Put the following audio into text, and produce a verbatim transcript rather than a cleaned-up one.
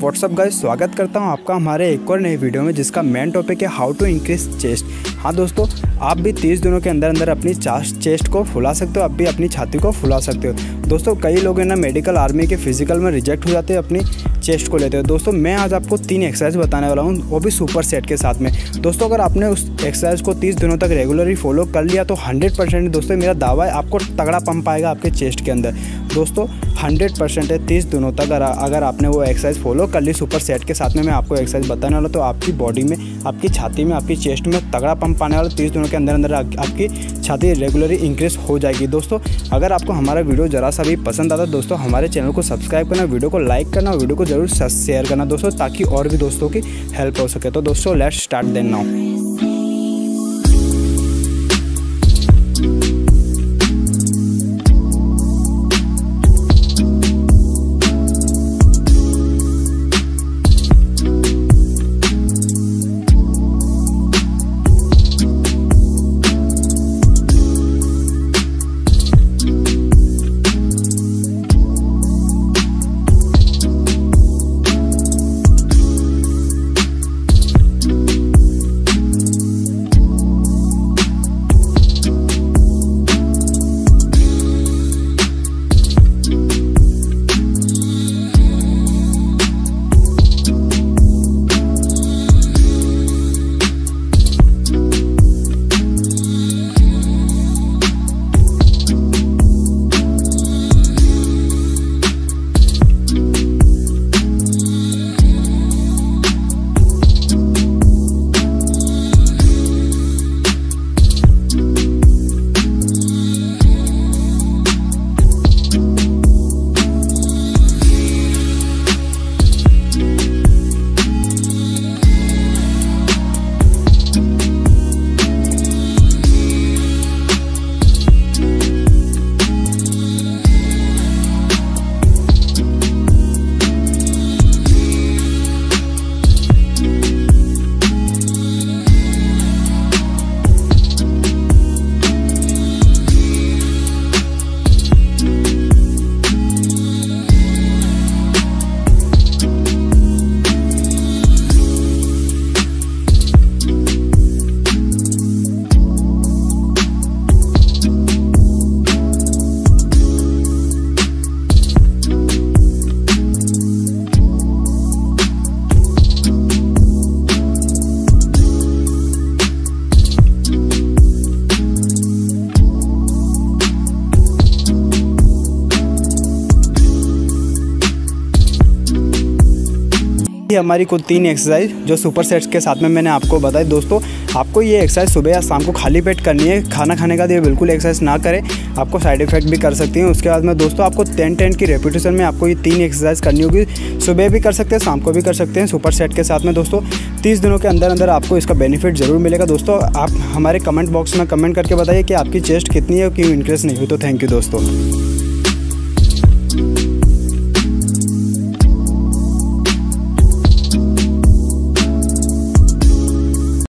WhatsApp guys, स्वागत करता हूं आपका हमारे एक और नए वीडियो में जिसका मेन टॉपिक है हाउ टू इंक्रीज चेस्ट। हाँ दोस्तों, आप भी तीस दिनों के अंदर अंदर अपनी चेस्ट को फुला सकते हो, आप भी अपनी छाती को फुला सकते हो। दोस्तों कई लोग हैं ना मेडिकल आर्मी के फिजिकल में रिजेक्ट हो जाते हैं अपनी चेस्ट को लेते हो। दोस्तों मैं आज आपको तीन एक्सरसाइज बताने वाला हूँ, वो भी सुपर सेट के साथ में। दोस्तों अगर आपने उस एक्सरसाइज को तीस दिनों तक रेगुलरली फॉलो कर लिया तो हंड्रेड परसेंट, दोस्तों मेरा दावा है आपको तगड़ा पंप आएगा आपके चेस्ट के अंदर। दोस्तों हंड्रेड परसेंट है तीस दिनों तक अगर, अगर आपने वो एक्सरसाइज फॉलो कर ली सुपर सेट के साथ में। मैं आपको एक्सरसाइज बताने वाला तो आपकी बॉडी में, आपकी छाती में, आपकी चेस्ट में तगड़ा पंप आने वाला। तीस दिनों के अंदर अंदर आपकी छाती रेगुलरली इंक्रीज हो जाएगी। दोस्तों अगर आपको हमारा वीडियो जरा सा भी पसंद आता है दोस्तों हमारे चैनल को सब्सक्राइब करना, वीडियो को लाइक करना, वीडियो को जरूर शेयर करना दोस्तों, ताकि और भी दोस्तों की हेल्प हो सके। तो दोस्तों लेट्स स्टार्ट देन नाउ। ये हमारी कुछ तीन एक्सरसाइज जो सुपर सेट्स के साथ में मैंने आपको बताई। दोस्तों आपको ये एक्सरसाइज सुबह या शाम को खाली पेट करनी है, खाना खाने का ये बिल्कुल एक्सरसाइज ना करें, आपको साइड इफेक्ट भी कर सकती हैं। उसके बाद में दोस्तों आपको टेन टेन की रेपिटेशन में आपको ये तीन एक्सरसाइज करनी होगी, सुबह भी कर सकते हैं, शाम को भी कर सकते हैं सुपर सेट के साथ में। दोस्तों तीस दिनों के अंदर अंदर आपको इसका बेनिफिट जरूर मिलेगा। दोस्तों आप हमारे कमेंट बॉक्स में कमेंट करके बताइए कि आपकी चेस्ट कितनी है, क्यों इंक्रीज नहीं हुई। तो थैंक यू दोस्तों।